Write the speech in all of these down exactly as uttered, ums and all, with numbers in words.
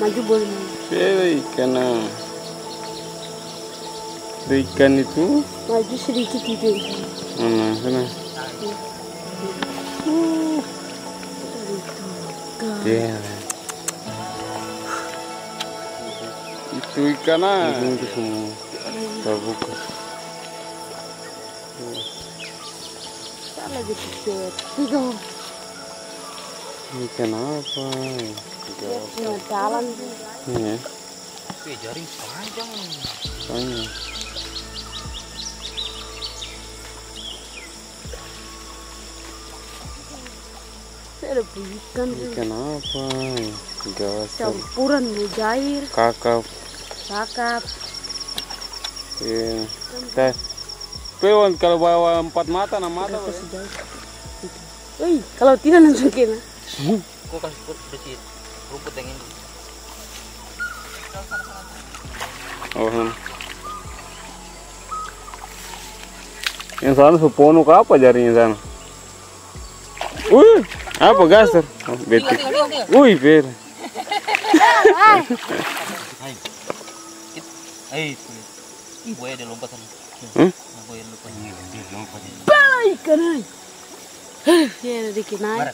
maju boleh. Iya ikan ah. Ikan itu? Maju sedikit itu. Mana sana? Iya. Itu ikan ah. Itu semua. Tabuk. Salah dikit. Tiga. Ini kenapa? Ini jalan. Iya. Oke, jaring panjang. Panjang. Ada ikan. Ini kenapa? Gawas. Campuran mujair. Kakap. Kakap. Iya. Teh. Pewan kalau bawa empat mata, enam mata. Wih, kalau tidak langsung kena. Kau kasih bersih rumput yang ini. Oh, yang sana supono apa jarinya sana? Wih, apa gaser? Oh, betik. Wih, ber. Hei, ibu ada lompat sana. Hmm? Ibu ada lompat. Baik, kanai. Heh, dia dikit naik.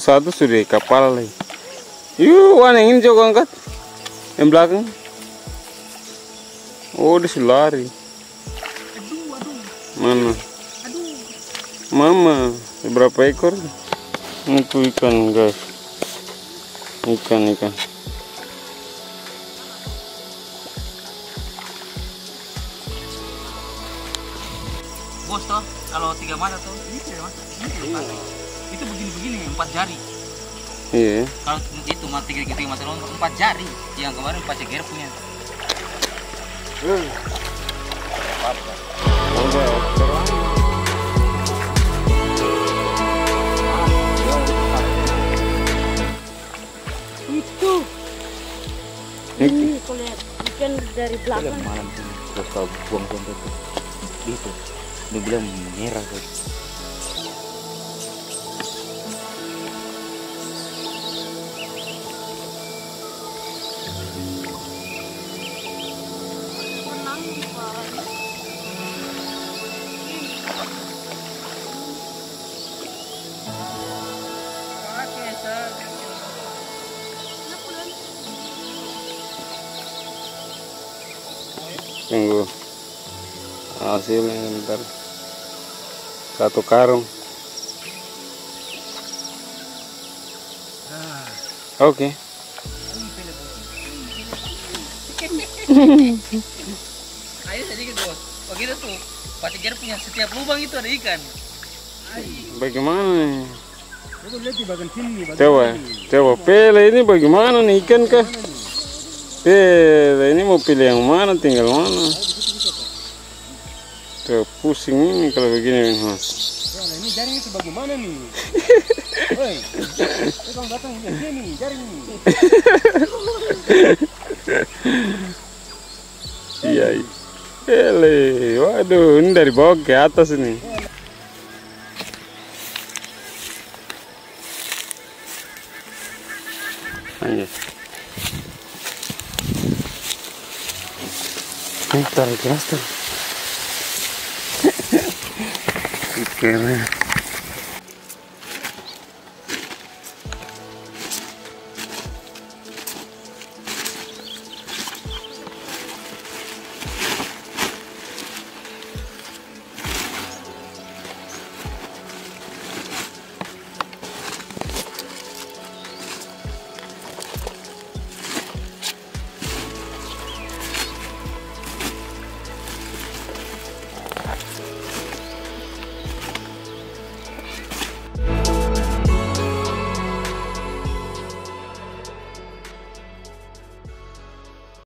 Satu sudah kapal lagi. Yuk, yang ini coba angkat. Yang belakang. Oh, dia sudah lari. Mana? Mama, berapa ekor? Itu ikan, guys. Ikan, ikan. Bos toh, kalau tiga mata tuh, ini tiga mata. Ini itu begini-begini empat jari. Iya. Kalau itu mati gitu mati lontok empat jari. Yang kemarin Pak Ceger punya. Hmm. Apa? Itu. Ini kau lihat ikan dari belakang. Malam ini terus kau buang-buang itu. Itu. Dia bilang merah tuh. Tunggu hasilnya ntar satu karung. Oke. Okay. Ayo sedikit bos. Begitu tuh. Pak Ceger punya setiap lubang itu ada ikan. Ayo. Bagaimana? Lihat di bagian sini. Coba, coba pilih ini bagaimana nih ikan kah? Eh, ini mau pilih yang mana, tinggal mana. Tuh, pusing ini kalau begini, Mas. Ya, ini jaring itu bagaimana nih? Woi. Kita datang ke sini, jaring ini. Iya. Ele, waduh, ini dari bawah ke atas ini. Anjir. Tarik keras, tarik. Oke.